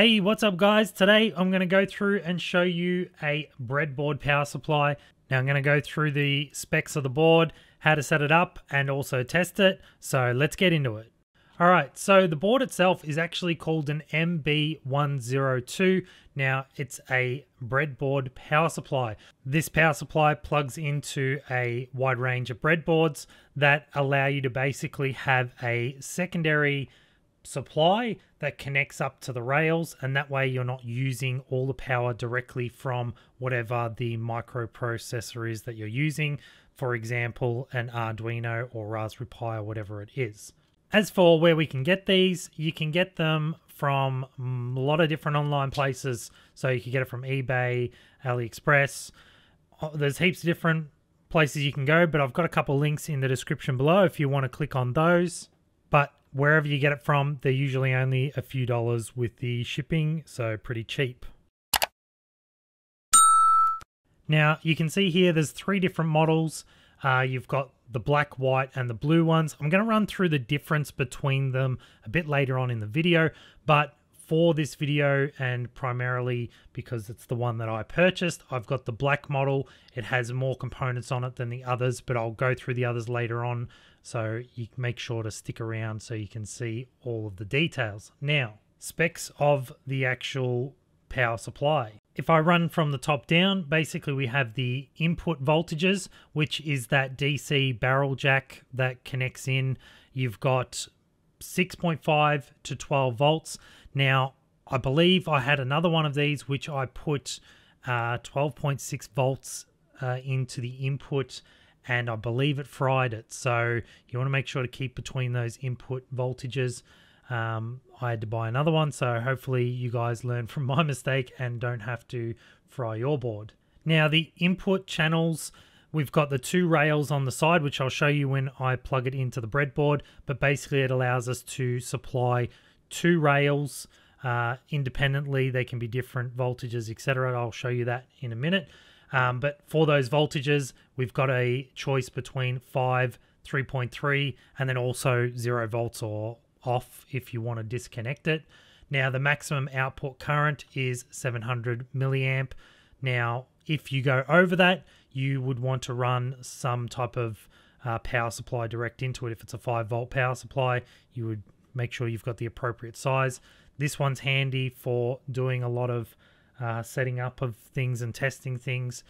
Hey, what's up guys? Today I'm going to go through and show you a breadboard power supply. Now I'm going to go through the specs of the board, how to set it up and also test it. So let's get into it. Alright, so the board itself is actually called an MB102. Now it's a breadboard power supply. This power supply plugs into a wide range of breadboards that allow you to basically have a secondary supply that connects up to the rails, and that way you're not using all the power directly from whatever the microprocessor is that you're using, for example an Arduino or Raspberry Pi or whatever it is. As for where we can get these, you can get them from a lot of different online places. So you can get it from eBay, AliExpress, there's heaps of different places you can go, but I've got a couple links in the description below if you want to click on those. But wherever you get it from, they're usually only a few dollars with the shipping, so pretty cheap. Now you can see here there's three different models. You've got the black, white and the blue ones. I'm going to run through the difference between them a bit later on in the video, but for this video and primarily because it's the one that I purchased, I've got the black model. It has more components on it than the others, but I'll go through the others later on, so you make sure to stick around so you can see all of the details. Now, specs of the actual power supply. If I run from the top down, basically we have the input voltages, which is that DC barrel jack that connects in. You've got 6.5 to 12 volts. Now, I believe I had another one of these which I put 12.6 volts into the input, and I believe it fried it. So you want to make sure to keep between those input voltages. I had to buy another one, so hopefully you guys learn from my mistake and don't have to fry your board. Now the input channels, we've got the two rails on the side, which I'll show you when I plug it into the breadboard, but basically it allows us to supply two rails independently. They can be different voltages, etc. I'll show you that in a minute. But for those voltages, we've got a choice between 5, 3.3, and then also 0 volts or off if you want to disconnect it. Now the maximum output current is 700 milliamp. Now if you go over that, you would want to run some type of power supply direct into it. If it's a 5-volt power supply, you would make sure you've got the appropriate size. This one's handy for doing a lot of setting up of things and testing things.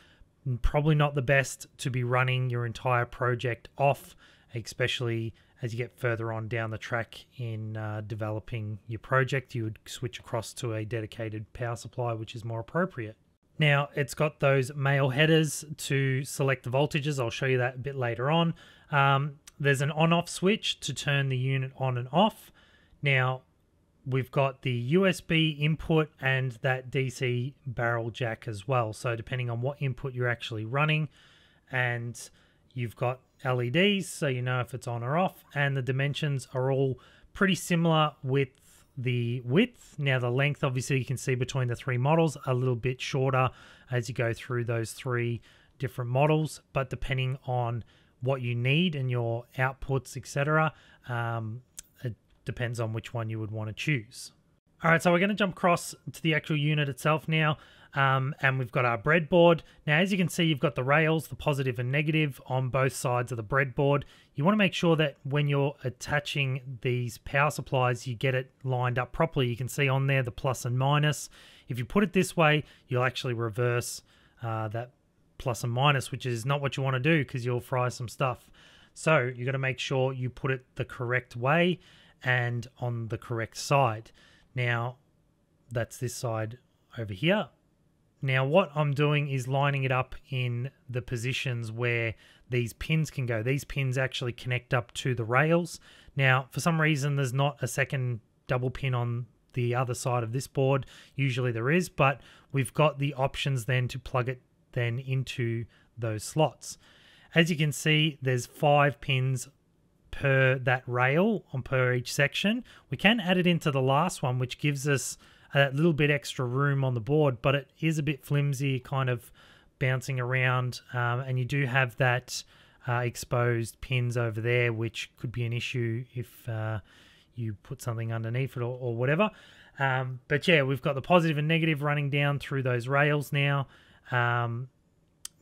Probably not the best to be running your entire project off, especially as you get further on down the track in developing your project. You would switch across to a dedicated power supply, which is more appropriate. Now it's got those mail headers to select the voltages. I'll show you that a bit later on. There's an on-off switch to turn the unit on and off. Now we've got the USB input and that DC barrel jack as well. So depending on what input you're actually running, and you've got LEDs, so you know if it's on or off, and the dimensions are all pretty similar with the width. Now the length, obviously you can see between the three models, a little bit shorter as you go through those three different models, but depending on what you need and your outputs, etc., it depends on which one you would want to choose. All right, so we're going to jump across to the actual unit itself now, and we've got our breadboard. Now as you can see, you've got the rails, the positive and negative, on both sides of the breadboard. You want to make sure that when you're attaching these power supplies, you get it lined up properly. You can see on there the plus and minus. If you put it this way, you'll actually reverse that plus and minus, which is not what you want to do because you'll fry some stuff. So you got to make sure you put it the correct way and on the correct side. Now that's this side over here. Now what I'm doing is lining it up in the positions where these pins can go. These pins actually connect up to the rails. Now for some reason there's not a second double pin on the other side of this board. Usually there is, but we've got the options then to plug it then into those slots. As you can see, there's 5 pins per that rail on per each section. We can add it into the last one, which gives us a little bit extra room on the board, but it is a bit flimsy, kind of bouncing around, and you do have that exposed pins over there, which could be an issue if you put something underneath it or whatever. But yeah, we've got the positive and negative running down through those rails now.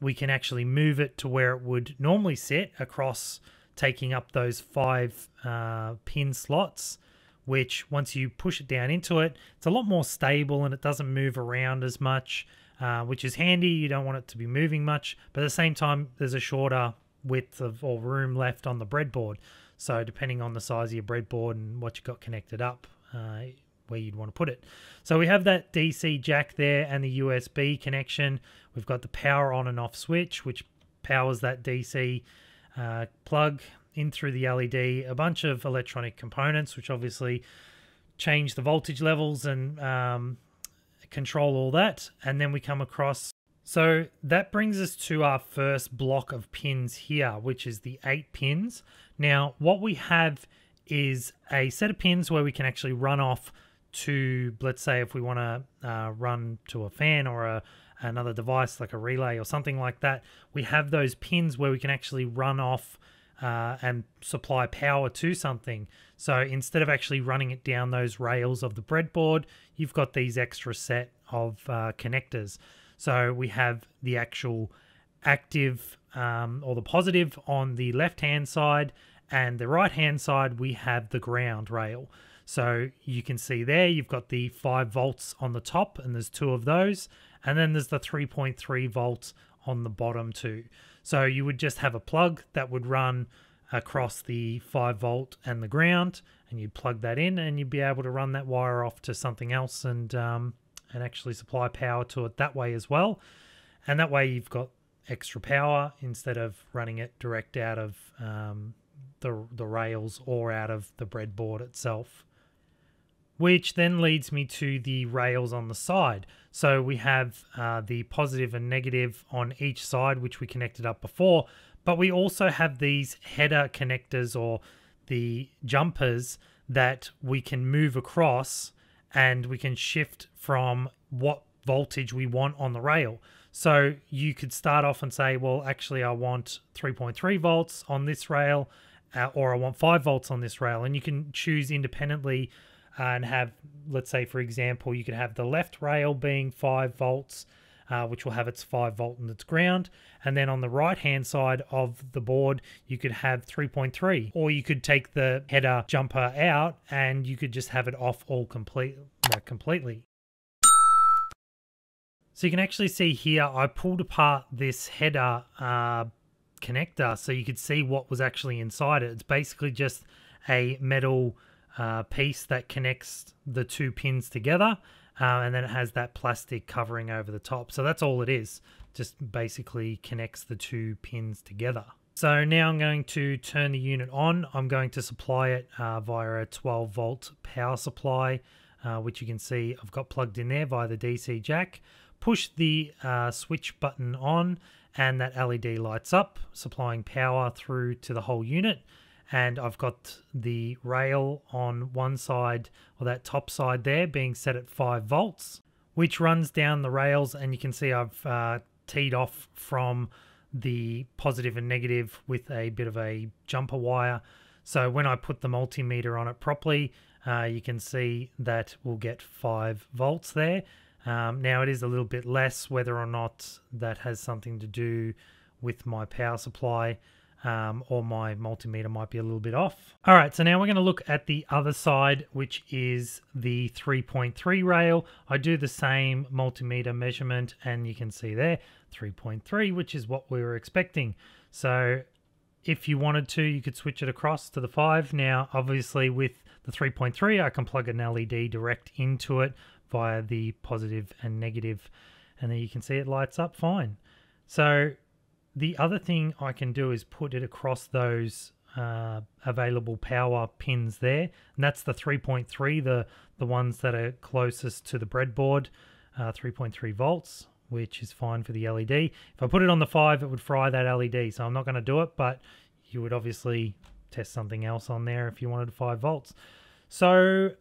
We can actually move it to where it would normally sit across, taking up those 5 pin slots, which once you push it down into it, it's a lot more stable and it doesn't move around as much, which is handy. You don't want it to be moving much, but at the same time, there's a shorter width of or room left on the breadboard. So depending on the size of your breadboard and what you've got connected up, where you'd want to put it. So we have that DC jack there and the USB connection. We've got the power on and off switch, which powers that DC plug in through the LED, a bunch of electronic components, which obviously change the voltage levels and control all that. And then we come across. So that brings us to our first block of pins here, which is the 8 pins. Now, what we have is a set of pins where we can actually run off to, let's say if we want to run to a fan or another device like a relay or something like that, we have those pins where we can actually run off and supply power to something. So instead of actually running it down those rails of the breadboard, you've got these extra set of connectors. So we have the actual active or the positive on the left hand side, and the right hand side we have the ground rail. So you can see there you've got the 5 volts on the top, and there's 2 of those, and then there's the 3.3 volts on the bottom too. So you would just have a plug that would run across the 5 volt and the ground, and you'd plug that in and you'd be able to run that wire off to something else and actually supply power to it that way as well. And that way you've got extra power instead of running it direct out of the rails or out of the breadboard itself. Which then leads me to the rails on the side. So we have the positive and negative on each side, which we connected up before, but we also have these header connectors or the jumpers that we can move across, and we can shift from what voltage we want on the rail. So you could start off and say, well, actually I want 3.3 volts on this rail, or I want 5 volts on this rail, and you can choose independently and have, let's say for example, you could have the left rail being 5 volts, which will have its 5 volt and its ground, and then on the right hand side of the board you could have 3.3, or you could take the header jumper out and you could just have it off all completely. So you can actually see here I pulled apart this header connector so you could see what was actually inside it. It's basically just a metal piece that connects the 2 pins together. And then it has that plastic covering over the top. So that's all it is, just basically connects the 2 pins together. So now I'm going to turn the unit on. I'm going to supply it via a 12 volt power supply, which you can see I've got plugged in there via the DC jack. Push the switch button on and that LED lights up, supplying power through to the whole unit. And I've got the rail on one side, or that top side there, being set at 5 volts, which runs down the rails, and you can see I've teed off from the positive and negative with a bit of a jumper wire. So when I put the multimeter on it properly, you can see that we'll get 5 volts there. Now it is a little bit less, whether or not that has something to do with my power supply. Or my multimeter might be a little bit off. All right, so now we're going to look at the other side, which is the 3.3 rail. I do the same multimeter measurement, and you can see there 3.3, which is what we were expecting. So if you wanted to, you could switch it across to the 5. Now, obviously with the 3.3, I can plug an LED direct into it via the positive and negative, and then you can see it lights up fine. So the other thing I can do is put it across those available power pins there, and that's the 3.3, the ones that are closest to the breadboard, 3.3 volts, which is fine for the LED. If I put it on the 5, it would fry that LED, so I'm not going to do it, but you would obviously test something else on there if you wanted 5 volts. So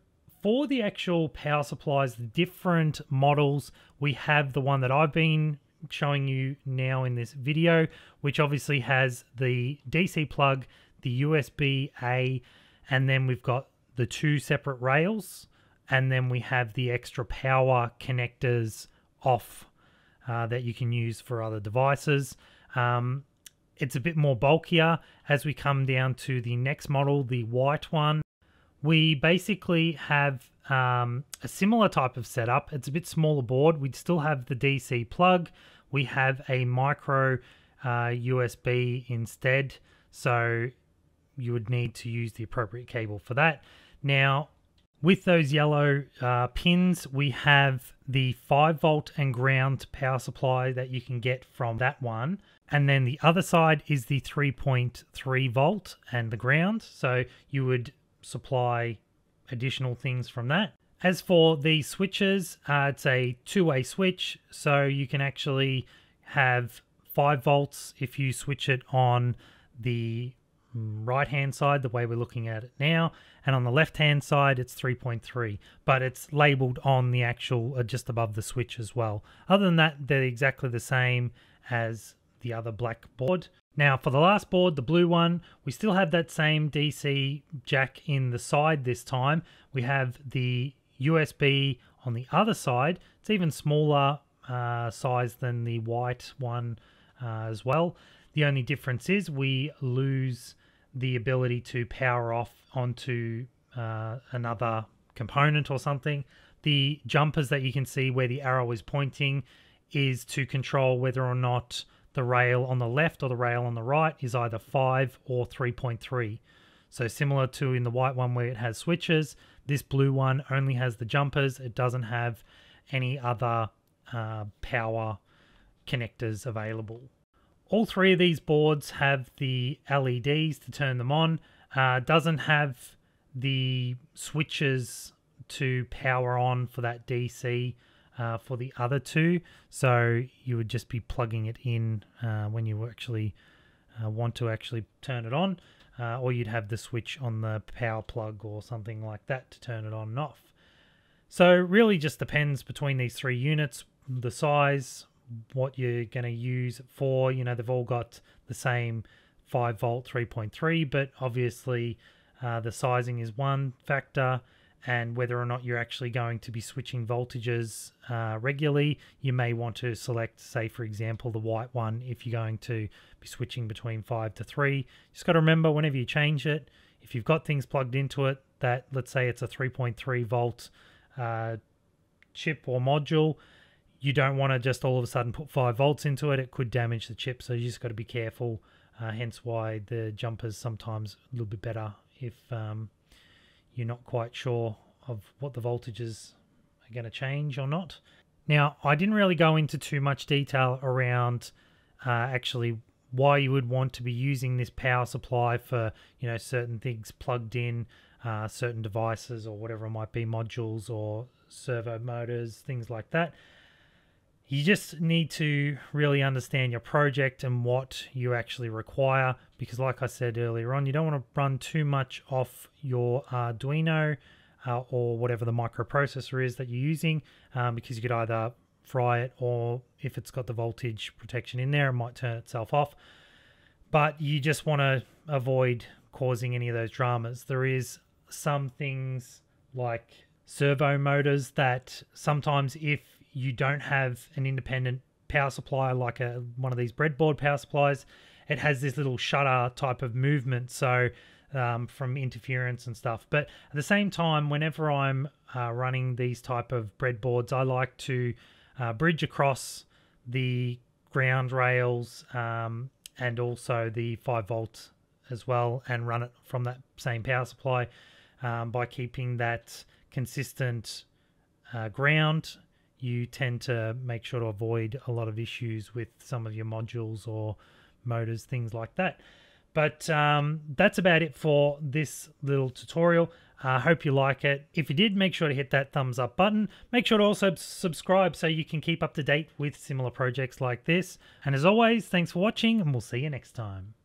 for the actual power supplies, the different models, we have the one that I've been showing you now in this video, which obviously has the DC plug, the USB A, and then we've got the 2 separate rails, And then we have the extra power connectors off that you can use for other devices. It's a bit more bulkier. As we come down to the next model, the white one, we basically have a similar type of setup. It's a bit smaller board. We'd still have the DC plug. We have a micro USB instead. So you would need to use the appropriate cable for that. Now, with those yellow pins, we have the 5-volt and ground power supply that you can get from that one. And then the other side is the 3.3 volt and the ground. So you would supply additional things from that. As for the switches, it's a two-way switch. So you can actually have 5 volts if you switch it on the right-hand side, the way we're looking at it now, and on the left-hand side it's 3.3, but it's labeled on the actual, just above the switch as well. Other than that, they're exactly the same as the other black board. Now for the last board, the blue one, we still have that same DC jack in the side this time. We have the USB on the other side. It's even smaller size than the white one as well. The only difference is we lose the ability to power off onto another component or something. The jumpers that you can see where the arrow is pointing is to control whether or not the rail on the left or the rail on the right is either 5 or 3.3. So similar to in the white one where it has switches, this blue one only has the jumpers. It doesn't have any other power connectors available. All three of these boards have the LEDs to turn them on. Doesn't have the switches to power on for that DC for the other two. So you would just be plugging it in when you actually want to actually turn it on. Or you'd have the switch on the power plug or something like that to turn it on and off. So really just depends between these three units, the size, what you're going to use it for. You know, they've all got the same 5 volt 3.3, but obviously the sizing is one factor, and whether or not you're actually going to be switching voltages regularly. You may want to select, say for example, the white one if you're going to be switching between 5 to 3. You just got to remember, whenever you change it, if you've got things plugged into it that, let's say it's a 3.3 volt chip or module, you don't want to just all of a sudden put 5 volts into it. It could damage the chip, so you just got to be careful. Hence why the jumper's sometimes a little bit better if you're not quite sure of what the voltages are going to change or not. Now, I didn't really go into too much detail around actually why you would want to be using this power supply for, you know, certain things plugged in, certain devices or whatever it might be, modules or servo motors, things like that. You just need to really understand your project and what you actually require, because like I said earlier on, you don't want to run too much off your Arduino or whatever the microprocessor is that you're using, because you could either fry it, or if it's got the voltage protection in there, it might turn itself off. But you just want to avoid causing any of those dramas. There is some things like servo motors that sometimes, if you don't have an independent power supply like one of these breadboard power supplies, it has this little shutter type of movement, so from interference and stuff. But at the same time, whenever I'm running these type of breadboards, I like to bridge across the ground rails and also the 5 volt as well, and run it from that same power supply by keeping that consistent ground. You tend to make sure to avoid a lot of issues with some of your modules or motors, things like that. But that's about it for this little tutorial. I hope you like it. If you did, make sure to hit that thumbs up button. Make sure to also subscribe so you can keep up to date with similar projects like this. And as always, thanks for watching, and we'll see you next time.